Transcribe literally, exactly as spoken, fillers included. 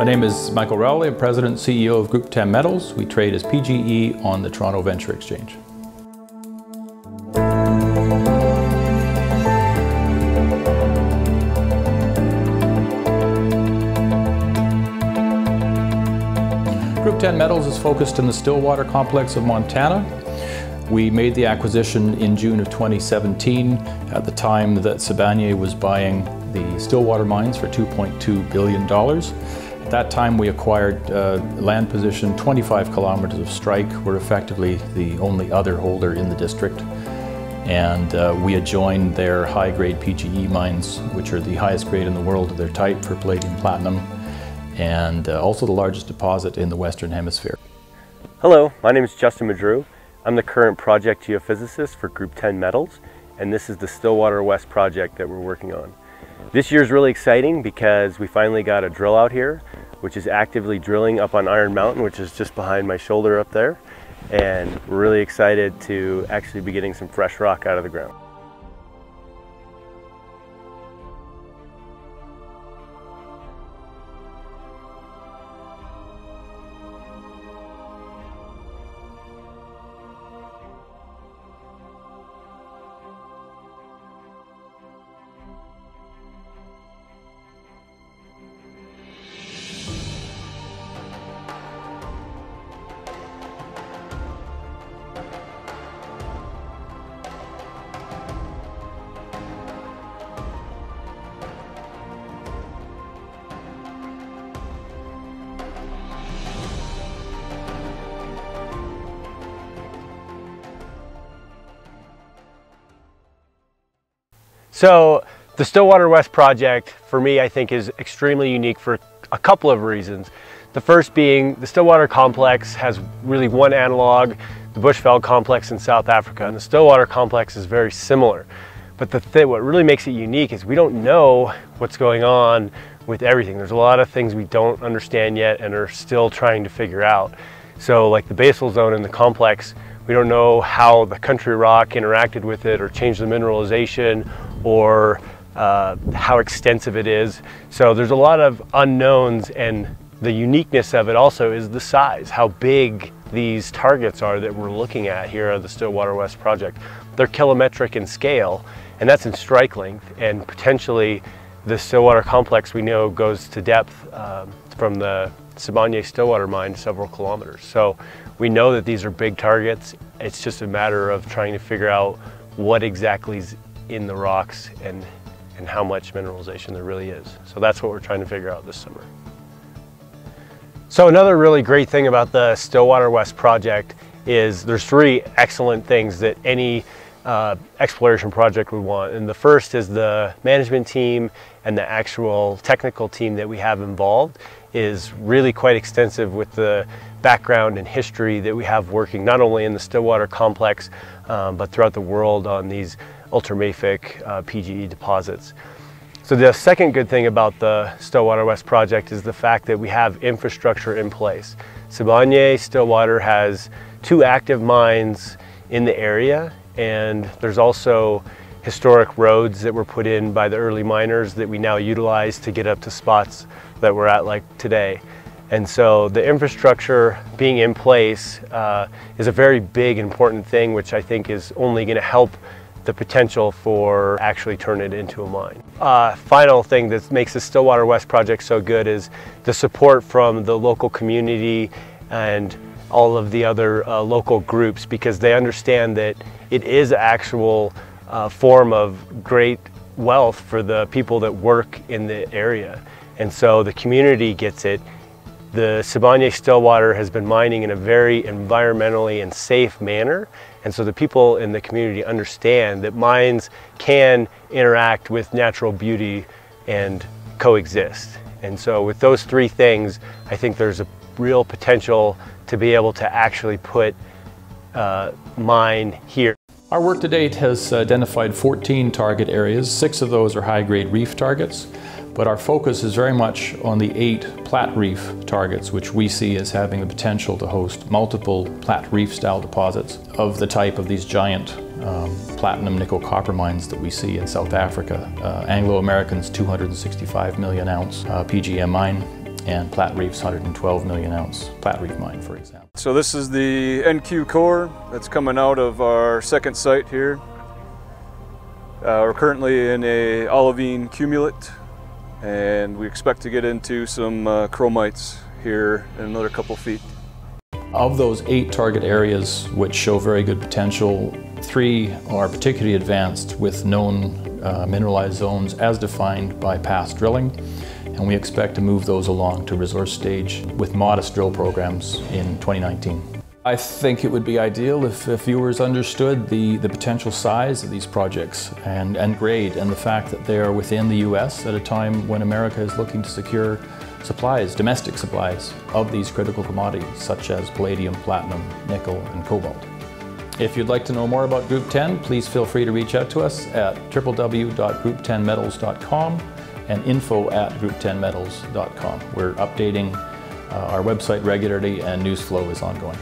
My name is Michael Rowley. I'm President and C E O of Group Ten Metals. We trade as P G E on the Toronto Venture Exchange. Group Ten Metals is focused in the Stillwater Complex of Montana. We made the acquisition in June of twenty seventeen, at the time that Sibanye was buying the Stillwater mines for two point two billion dollars. At that time we acquired uh, land position twenty-five kilometers of strike. We're effectively the only other holder in the district. And uh, we adjoined their high-grade P G E mines, which are the highest grade in the world of their type for palladium platinum, and uh, also the largest deposit in the Western Hemisphere. Hello, my name is Justin Madreau. I'm the current project geophysicist for Group Ten Metals, and this is the Stillwater West project that we're working on. This year is really exciting because we finally got a drill out here, which is actively drilling up on Iron Mountain, which is just behind my shoulder up there, and we're really excited to actually be getting some fresh rock out of the ground. So the Stillwater West project, for me, I think is extremely unique for a couple of reasons. The first being the Stillwater complex has really one analog, the Bushveld complex in South Africa, and the Stillwater complex is very similar. But the th what really makes it unique is we don't know what's going on with everything. There's a lot of things we don't understand yet and are still trying to figure out. So like the basal zone in the complex, we don't know how the country rock interacted with it or changed the mineralization or uh, how extensive it is. So there's a lot of unknowns, and the uniqueness of it also is the size, how big these targets are that we're looking at here at the Stillwater West project. They're kilometric in scale, and that's in strike length, and potentially the Stillwater complex we know goes to depth um, from the Sibanye Stillwater mine several kilometers. So we know that these are big targets. It's just a matter of trying to figure out what exactly is in the rocks and, and how much mineralization there really is. So that's what we're trying to figure out this summer. So another really great thing about the Stillwater West project is there's three excellent things that any uh, exploration project would want. And the first is the management team, and the actual technical team that we have involved is really quite extensive with the background and history that we have working not only in the Stillwater complex, um, but throughout the world on these ultramafic uh, P G E deposits. So the second good thing about the Stillwater West project is the fact that we have infrastructure in place. Sibanye Stillwater has two active mines in the area, and there's also historic roads that were put in by the early miners that we now utilize to get up to spots that we're at like today. And so the infrastructure being in place uh, is a very big important thing, which I think is only going to help the potential for actually turn it into a mine. Uh, final thing that makes the Stillwater West project so good is the support from the local community and all of the other uh, local groups, because they understand that it is actual Uh, form of great wealth for the people that work in the area. And so the community gets it. The Sibanye Stillwater has been mining in a very environmentally and safe manner. And so the people in the community understand that mines can interact with natural beauty and coexist. And so with those three things, I think there's a real potential to be able to actually put uh, mine here. Our work to date has identified fourteen target areas. Six of those are high-grade reef targets, but our focus is very much on the eight Platreef targets, which we see as having the potential to host multiple Platreef-style deposits of the type of these giant um, platinum, nickel, copper mines that we see in South Africa. Uh, Anglo-American's two hundred sixty-five million ounce uh, P G M mine, and Platreef's one hundred twelve million ounce Platreef mine, for example. So this is the N Q core that's coming out of our second site here. Uh, we're currently in a olivine cumulate, and we expect to get into some uh, chromites here in another couple feet. Of those eight target areas which show very good potential, three are particularly advanced with known uh, mineralized zones as defined by past drilling, and we expect to move those along to resource stage with modest drill programs in twenty nineteen. I think it would be ideal if, if viewers understood the, the potential size of these projects and, and grade, and the fact that they are within the U S at a time when America is looking to secure supplies, domestic supplies, of these critical commodities such as palladium, platinum, nickel and cobalt. If you'd like to know more about Group ten, please feel free to reach out to us at w w w dot group ten metals dot com and info at group ten metals dot com. We're updating uh, our website regularly, and news flow is ongoing.